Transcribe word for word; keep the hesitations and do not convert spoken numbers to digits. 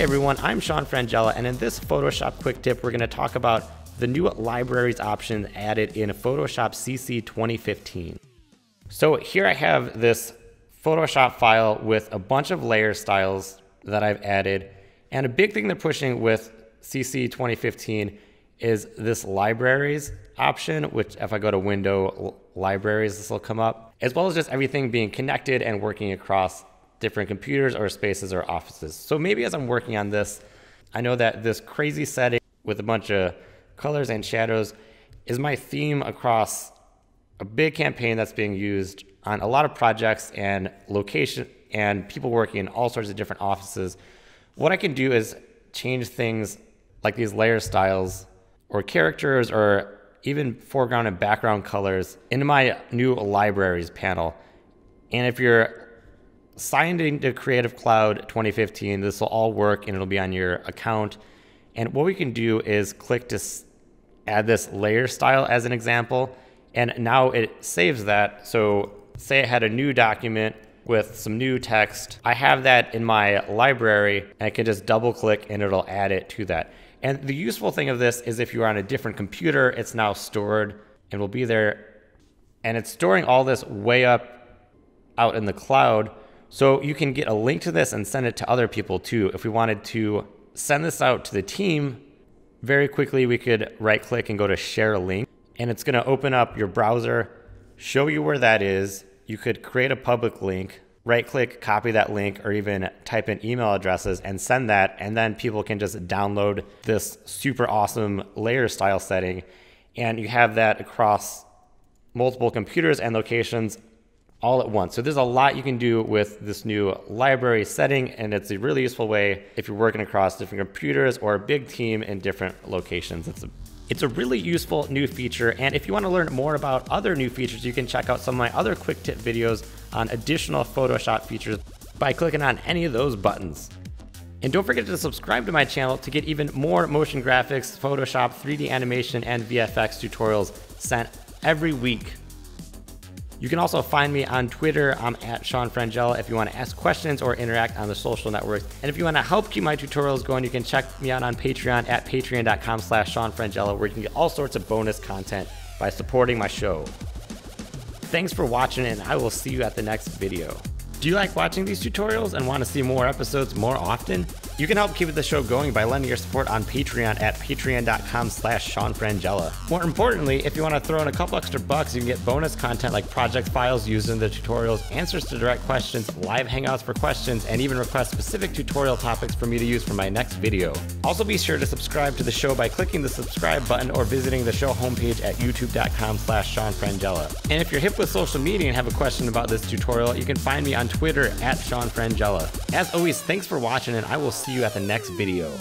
Hi everyone, I'm Sean Frangella, and in this Photoshop quick tip, we're going to talk about the new libraries option added in Photoshop C C twenty fifteen. So here I have this Photoshop file with a bunch of layer styles that I've added, and a big thing they're pushing with C C twenty fifteen is this libraries option, which if I go to window libraries, this will come up, as well as just everything being connected and working across different computers or spaces or offices. So maybe as I'm working on this, I know that this crazy setting with a bunch of colors and shadows is my theme across a big campaign that's being used on a lot of projects and location and people working in all sorts of different offices. What I can do is change things like these layer styles or characters or even foreground and background colors into my new libraries panel. And if you're signed into Creative Cloud twenty fifteen, this will all work and it'll be on your account. And what we can do is click to add this layer style as an example, and now it saves that. So say I had a new document with some new text, I have that in my library and I can just double click and it'll add it to that. And the useful thing of this is if you're on a different computer, it's now stored and will be there, and it's storing all this way up out in the cloud. So you can get a link to this and send it to other people too. If we wanted to send this out to the team very quickly, we could right click and go to share link, and it's gonna open up your browser, show you where that is. You could create a public link, right click, copy that link, or even type in email addresses and send that. And then people can just download this super awesome layer style setting. And you have that across multiple computers and locations all at once. So there's a lot you can do with this new library setting, and it's a really useful way if you're working across different computers or a big team in different locations. It's a, it's a really useful new feature, and if you want to learn more about other new features, you can check out some of my other quick tip videos on additional Photoshop features by clicking on any of those buttons. And don't forget to subscribe to my channel to get even more motion graphics, Photoshop, three D animation, and V F X tutorials sent every week. You can also find me on Twitter. I'm at Sean Frangella if you want to ask questions or interact on the social networks. And if you want to help keep my tutorials going, you can check me out on Patreon at patreon.com slash Sean Frangella, where you can get all sorts of bonus content by supporting my show. Thanks for watching, and I will see you at the next video. Do you like watching these tutorials and want to see more episodes more often? You can help keep the show going by lending your support on Patreon at patreon.com slash Sean Frangella. More importantly, if you want to throw in a couple extra bucks, you can get bonus content like project files used in the tutorials, answers to direct questions, live hangouts for questions, and even request specific tutorial topics for me to use for my next video. Also be sure to subscribe to the show by clicking the subscribe button or visiting the show homepage at youtube.com slash Sean Frangella. And if you're hip with social media and have a question about this tutorial, you can find me on Twitter at Sean Frangella. As always, thanks for watching, and I will see you at the next video.